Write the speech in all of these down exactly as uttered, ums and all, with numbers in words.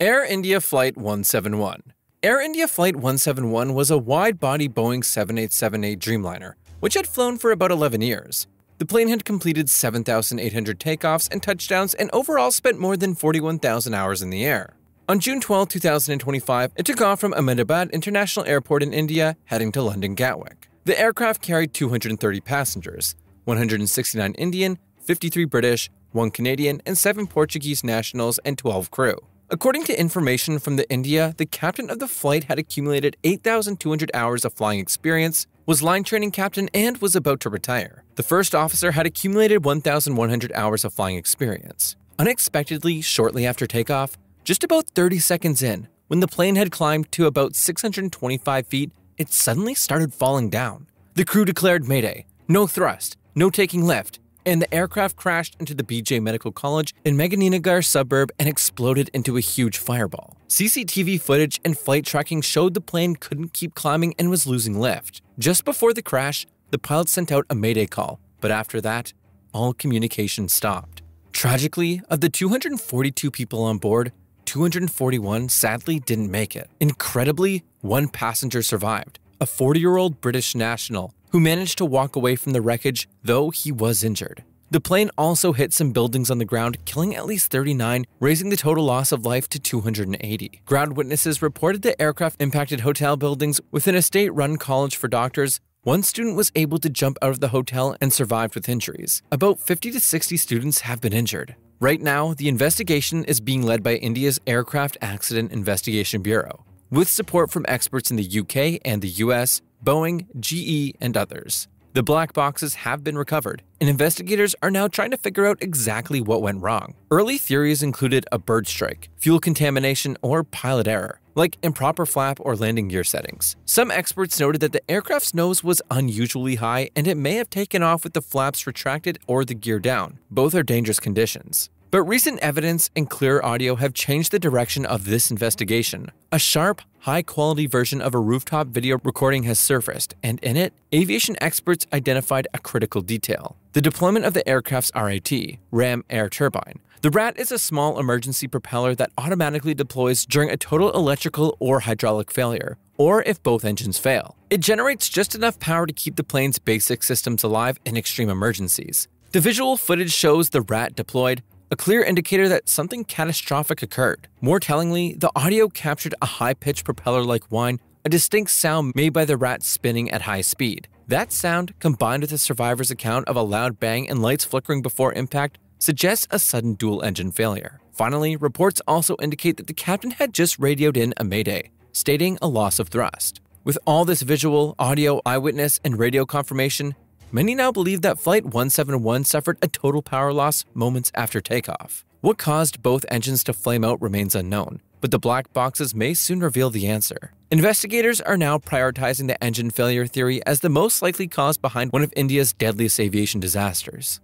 Air India Flight one seventy-one. Air India Flight one seventy-one was a wide-body Boeing seven eight seven eight Dreamliner, which had flown for about eleven years. The plane had completed seven thousand eight hundred takeoffs and touchdowns and overall spent more than forty-one thousand hours in the air. On June twelfth, two thousand twenty-five, it took off from Ahmedabad International Airport in India, heading to London Gatwick. The aircraft carried two hundred thirty passengers, one hundred sixty-nine Indian, fifty-three British, one Canadian, and seven Portuguese nationals, and twelve crew. According to information from the India, the captain of the flight had accumulated eight thousand two hundred hours of flying experience, was line training captain, and was about to retire. The first officer had accumulated one thousand one hundred hours of flying experience. Unexpectedly, shortly after takeoff, just about thirty seconds in, when the plane had climbed to about six hundred twenty-five feet, it suddenly started falling down. The crew declared mayday, no thrust, no taking lift, and the aircraft crashed into the B J Medical College in Meganinagar suburb and exploded into a huge fireball. C C T V footage and flight tracking showed the plane couldn't keep climbing and was losing lift. Just before the crash, the pilot sent out a mayday call, but after that, all communication stopped. Tragically, of the two hundred forty-two people on board, two hundred forty-one sadly didn't make it. Incredibly, one passenger survived, a forty-year-old British national, who managed to walk away from the wreckage, though he was injured. The plane also hit some buildings on the ground, killing at least thirty-nine, raising the total loss of life to two hundred eighty. Ground witnesses reported the aircraft impacted hotel buildings within a state-run college for doctors. One student was able to jump out of the hotel and survived with injuries. About fifty to sixty students have been injured. Right now, the investigation is being led by India's Aircraft Accident Investigation Bureau, with support from experts in the U K and the U S, Boeing, G E, and others. The black boxes have been recovered, and investigators are now trying to figure out exactly what went wrong. Early theories included a bird strike, fuel contamination, or pilot error, like improper flap or landing gear settings. Some experts noted that the aircraft's nose was unusually high and it may have taken off with the flaps retracted or the gear down. Both are dangerous conditions. But recent evidence and clear audio have changed the direction of this investigation. A sharp, high-quality version of a rooftop video recording has surfaced, and in it, aviation experts identified a critical detail: the deployment of the aircraft's R A T, Ram Air Turbine. The R A T is a small emergency propeller that automatically deploys during a total electrical or hydraulic failure, or if both engines fail. It generates just enough power to keep the plane's basic systems alive in extreme emergencies. The visual footage shows the R A T deployed, a clear indicator that something catastrophic occurred. More tellingly, the audio captured a high-pitched propeller-like whine, a distinct sound made by the R A T spinning at high speed. That sound, combined with the survivor's account of a loud bang and lights flickering before impact, suggests a sudden dual-engine failure. Finally, reports also indicate that the captain had just radioed in a mayday, stating a loss of thrust. With all this visual, audio, eyewitness, and radio confirmation, many now believe that Flight one seventy-one suffered a total power loss moments after takeoff. What caused both engines to flame out remains unknown, but the black boxes may soon reveal the answer. Investigators are now prioritizing the engine failure theory as the most likely cause behind one of India's deadliest aviation disasters.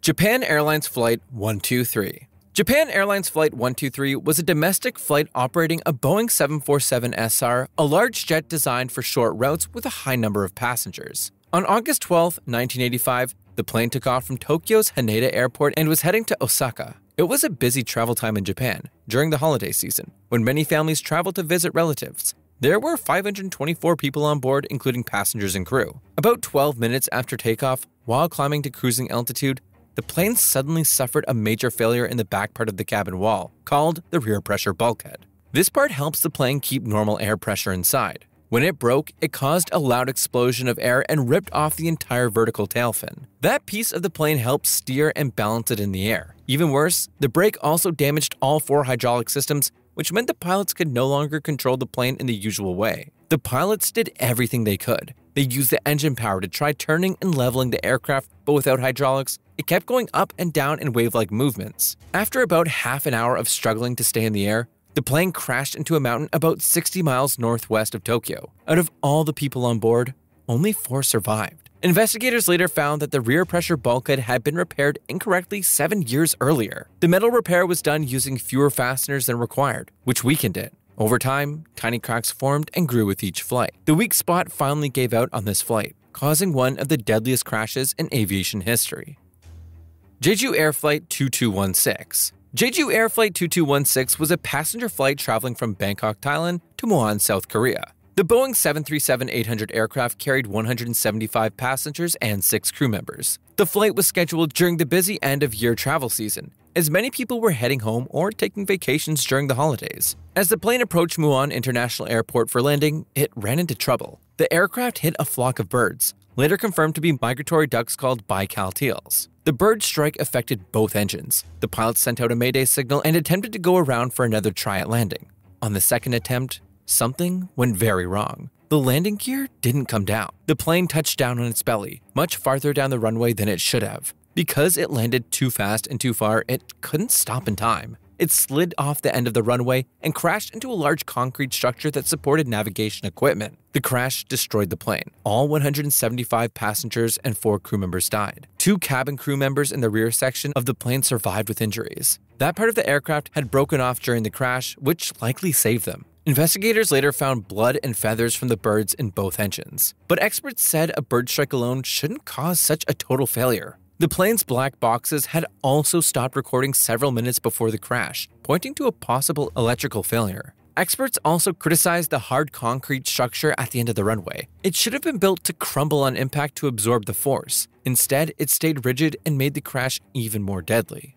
Japan Airlines Flight one two three. Japan Airlines Flight one two three was a domestic flight operating a Boeing seven forty-seven S R, a large jet designed for short routes with a high number of passengers. On August twelfth, nineteen eighty-five, the plane took off from Tokyo's Haneda Airport and was heading to Osaka. It was a busy travel time in Japan during the holiday season, when many families traveled to visit relatives. There were five hundred twenty-four people on board, including passengers and crew. About twelve minutes after takeoff, while climbing to cruising altitude, the plane suddenly suffered a major failure in the back part of the cabin wall, called the rear pressure bulkhead. This part helps the plane keep normal air pressure inside. When it broke, it caused a loud explosion of air and ripped off the entire vertical tail fin. That piece of the plane helped steer and balance it in the air. Even worse, the brake also damaged all four hydraulic systems, which meant the pilots could no longer control the plane in the usual way. The pilots did everything they could. They used the engine power to try turning and leveling the aircraft, but without hydraulics, it kept going up and down in wave-like movements. After about half an hour of struggling to stay in the air, the plane crashed into a mountain about sixty miles northwest of Tokyo. Out of all the people on board, only four survived. Investigators later found that the rear pressure bulkhead had been repaired incorrectly seven years earlier. The metal repair was done using fewer fasteners than required, which weakened it. Over time, tiny cracks formed and grew with each flight. The weak spot finally gave out on this flight, causing one of the deadliest crashes in aviation history. Jeju Air Flight two two one six. Jeju Air Flight two two one six was a passenger flight traveling from Bangkok, Thailand to Muan, South Korea. The Boeing seven thirty-seven eight hundred aircraft carried one hundred seventy-five passengers and six crew members. The flight was scheduled during the busy end-of-year travel season, as many people were heading home or taking vacations during the holidays. As the plane approached Muan International Airport for landing, it ran into trouble. The aircraft hit a flock of birds, later confirmed to be migratory ducks called Baikal Teals. The bird strike affected both engines. The pilots sent out a mayday signal and attempted to go around for another try at landing. On the second attempt, something went very wrong. The landing gear didn't come down. The plane touched down on its belly, much farther down the runway than it should have. Because it landed too fast and too far, it couldn't stop in time. It slid off the end of the runway and crashed into a large concrete structure that supported navigation equipment. The crash destroyed the plane. All one hundred seventy-five passengers and four crew members died. Two cabin crew members in the rear section of the plane survived with injuries. That part of the aircraft had broken off during the crash, which likely saved them. Investigators later found blood and feathers from the birds in both engines. But experts said a bird strike alone shouldn't cause such a total failure. The plane's black boxes had also stopped recording several minutes before the crash, pointing to a possible electrical failure. Experts also criticized the hard concrete structure at the end of the runway. It should have been built to crumble on impact to absorb the force. Instead, it stayed rigid and made the crash even more deadly.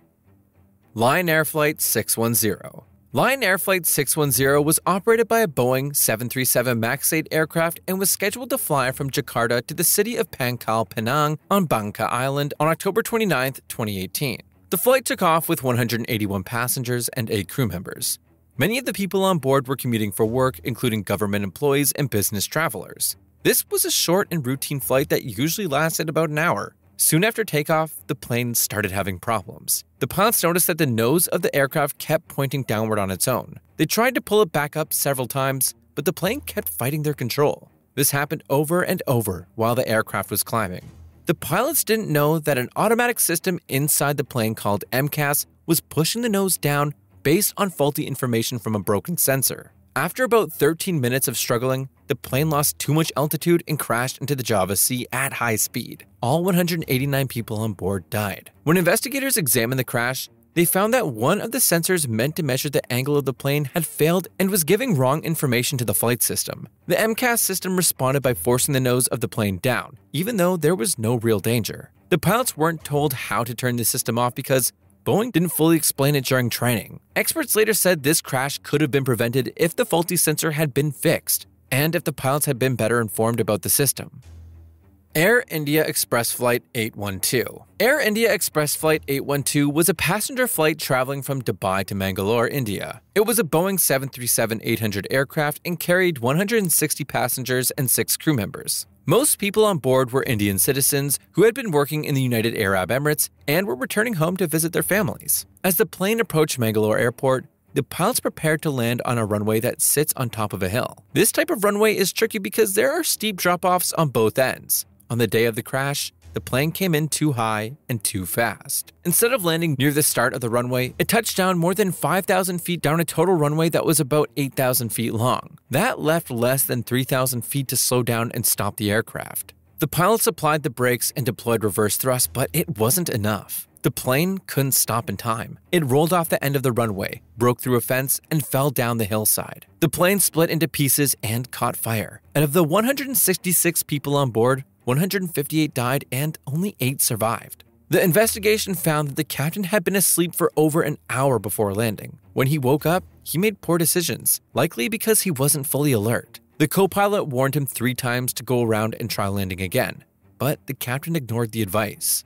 Lion Air Flight six one zero. Lion Air Flight six one zero was operated by a Boeing seven thirty-seven max eight aircraft and was scheduled to fly from Jakarta to the city of Pangkal Penang on Bangka Island on October twenty-ninth, twenty eighteen. The flight took off with one hundred eighty-one passengers and eight crew members. Many of the people on board were commuting for work, including government employees and business travelers. This was a short and routine flight that usually lasted about an hour. Soon after takeoff, the plane started having problems. The pilots noticed that the nose of the aircraft kept pointing downward on its own. They tried to pull it back up several times, but the plane kept fighting their control. This happened over and over while the aircraft was climbing. The pilots didn't know that an automatic system inside the plane called M C A S was pushing the nose down based on faulty information from a broken sensor. After about thirteen minutes of struggling, the plane lost too much altitude and crashed into the Java Sea at high speed. All one hundred eighty-nine people on board died. When investigators examined the crash, they found that one of the sensors meant to measure the angle of the plane had failed and was giving wrong information to the flight system. The M C A S system responded by forcing the nose of the plane down, even though there was no real danger. The pilots weren't told how to turn the system off because Boeing didn't fully explain it during training. Experts later said this crash could have been prevented if the faulty sensor had been fixed, and if the pilots had been better informed about the system. Air India Express Flight eight one two. Air India Express Flight eight one two was a passenger flight traveling from Dubai to Mangalore, India. It was a Boeing seven thirty-seven eight hundred aircraft and carried one hundred sixty passengers and six crew members. Most people on board were Indian citizens who had been working in the United Arab Emirates and were returning home to visit their families. As the plane approached Mangalore Airport, the pilots prepared to land on a runway that sits on top of a hill. This type of runway is tricky because there are steep drop-offs on both ends. On the day of the crash, the plane came in too high and too fast. Instead of landing near the start of the runway, it touched down more than five thousand feet down a total runway that was about eight thousand feet long. That left less than three thousand feet to slow down and stop the aircraft. The pilots applied the brakes and deployed reverse thrust, but it wasn't enough. The plane couldn't stop in time. It rolled off the end of the runway, broke through a fence, and fell down the hillside. The plane split into pieces and caught fire. Out of the one hundred sixty-six people on board, one hundred fifty-eight died and only eight survived. The investigation found that the captain had been asleep for over an hour before landing. When he woke up, he made poor decisions, likely because he wasn't fully alert. The co-pilot warned him three times to go around and try landing again, but the captain ignored the advice.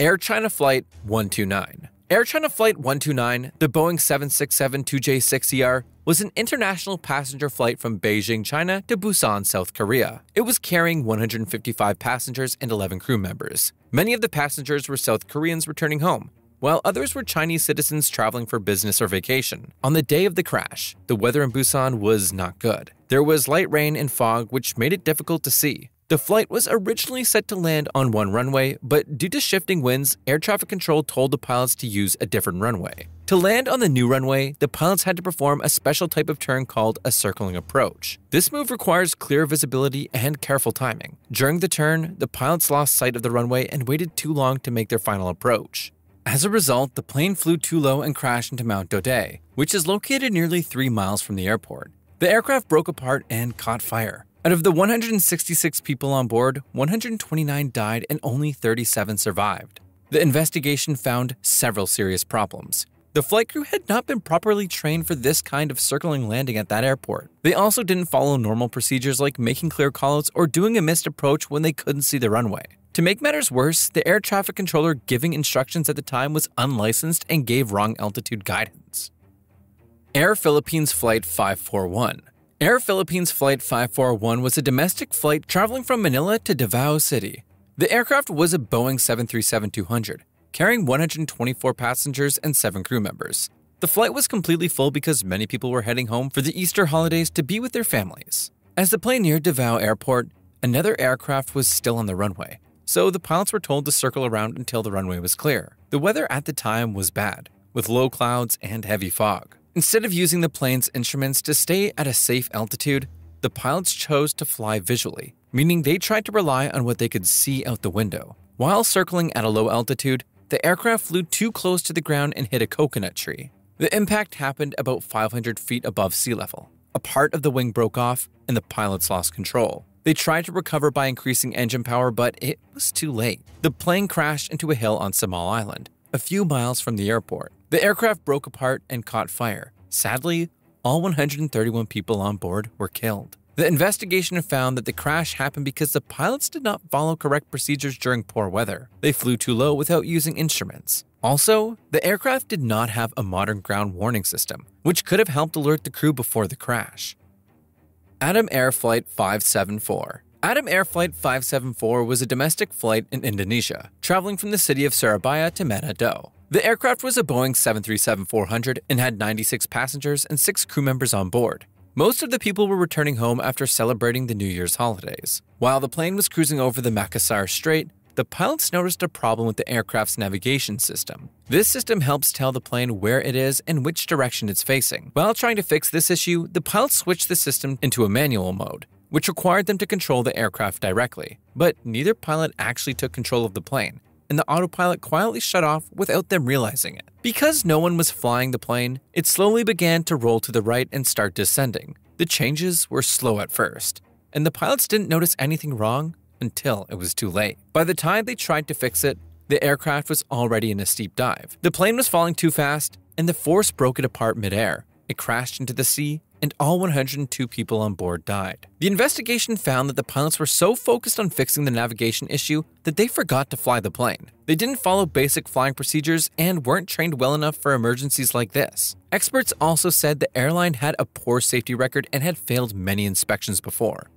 Air China Flight one two nine. Air China Flight one two nine, the Boeing seven sixty-seven two J six E R, was an international passenger flight from Beijing, China to Busan, South Korea. It was carrying one hundred fifty-five passengers and eleven crew members. Many of the passengers were South Koreans returning home, while others were Chinese citizens traveling for business or vacation. On the day of the crash, the weather in Busan was not good. There was light rain and fog, which made it difficult to see. The flight was originally set to land on one runway, but due to shifting winds, air traffic control told the pilots to use a different runway. To land on the new runway, the pilots had to perform a special type of turn called a circling approach. This move requires clear visibility and careful timing. During the turn, the pilots lost sight of the runway and waited too long to make their final approach. As a result, the plane flew too low and crashed into Mount Dodet, which is located nearly three miles from the airport. The aircraft broke apart and caught fire. Out of the one hundred sixty-six people on board, one hundred twenty-nine died and only thirty-seven survived. The investigation found several serious problems. The flight crew had not been properly trained for this kind of circling landing at that airport. They also didn't follow normal procedures like making clear callouts or doing a missed approach when they couldn't see the runway. To make matters worse, the air traffic controller giving instructions at the time was unlicensed and gave wrong altitude guidance. Air Philippines Flight five four one. Air Philippines Flight five four one was a domestic flight traveling from Manila to Davao City. The aircraft was a Boeing seven thirty-seven two hundred, carrying one hundred twenty-four passengers and seven crew members. The flight was completely full because many people were heading home for the Easter holidays to be with their families. As the plane neared Davao Airport, another aircraft was still on the runway, so the pilots were told to circle around until the runway was clear. The weather at the time was bad, with low clouds and heavy fog. Instead of using the plane's instruments to stay at a safe altitude, the pilots chose to fly visually, meaning they tried to rely on what they could see out the window. While circling at a low altitude, the aircraft flew too close to the ground and hit a coconut tree. The impact happened about five hundred feet above sea level. A part of the wing broke off, and the pilots lost control. They tried to recover by increasing engine power, but it was too late. The plane crashed into a hill on Samal Island, a few miles from the airport. The aircraft broke apart and caught fire. Sadly, all one hundred thirty-one people on board were killed. The investigation found that the crash happened because the pilots did not follow correct procedures during poor weather. They flew too low without using instruments. Also, the aircraft did not have a modern ground warning system, which could have helped alert the crew before the crash. Atom Air Flight five seven four. Atom Air Flight five seven four was a domestic flight in Indonesia, traveling from the city of Surabaya to Manado. The aircraft was a Boeing seven thirty-seven four hundred and had ninety-six passengers and six crew members on board. Most of the people were returning home after celebrating the New Year's holidays. While the plane was cruising over the Makassar Strait, the pilots noticed a problem with the aircraft's navigation system. This system helps tell the plane where it is and which direction it's facing. While trying to fix this issue, the pilots switched the system into a manual mode, which required them to control the aircraft directly. But neither pilot actually took control of the plane, and the autopilot quietly shut off without them realizing it. Because no one was flying the plane, it slowly began to roll to the right and start descending. The changes were slow at first, and the pilots didn't notice anything wrong until it was too late. By the time they tried to fix it, the aircraft was already in a steep dive. The plane was falling too fast, and the force broke it apart midair. It crashed into the sea, and all one hundred two people on board died. The investigation found that the pilots were so focused on fixing the navigation issue that they forgot to fly the plane. They didn't follow basic flying procedures and weren't trained well enough for emergencies like this. Experts also said the airline had a poor safety record and had failed many inspections before.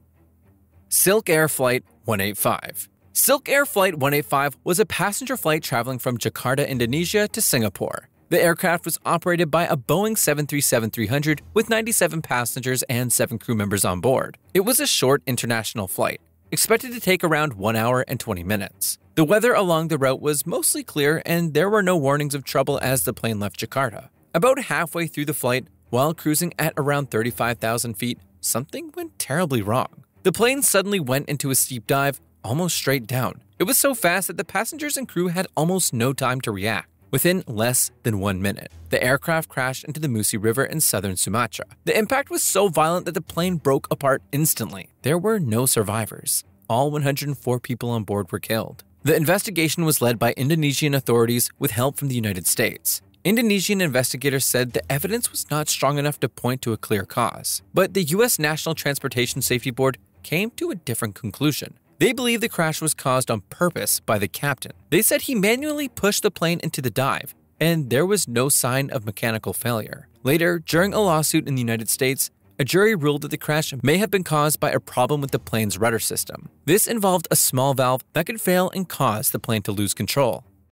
Silk Air Flight one eighty-five. Silk Air Flight one eighty-five was a passenger flight traveling from Jakarta, Indonesia to Singapore. The aircraft was operated by a Boeing seven thirty-seven three hundred with ninety-seven passengers and seven crew members on board. It was a short international flight, expected to take around one hour and twenty minutes. The weather along the route was mostly clear, and there were no warnings of trouble as the plane left Jakarta. About halfway through the flight, while cruising at around thirty-five thousand feet, something went terribly wrong. The plane suddenly went into a steep dive, almost straight down. It was so fast that the passengers and crew had almost no time to react. Within less than one minute, the aircraft crashed into the Musi River in southern Sumatra. The impact was so violent that the plane broke apart instantly. There were no survivors. All one hundred four people on board were killed. The investigation was led by Indonesian authorities with help from the United States. Indonesian investigators said the evidence was not strong enough to point to a clear cause, but the U S National Transportation Safety Board came to a different conclusion. They believe the crash was caused on purpose by the captain. They said he manually pushed the plane into the dive, and there was no sign of mechanical failure. Later, during a lawsuit in the United States, a jury ruled that the crash may have been caused by a problem with the plane's rudder system. This involved a small valve that could fail and cause the plane to lose control.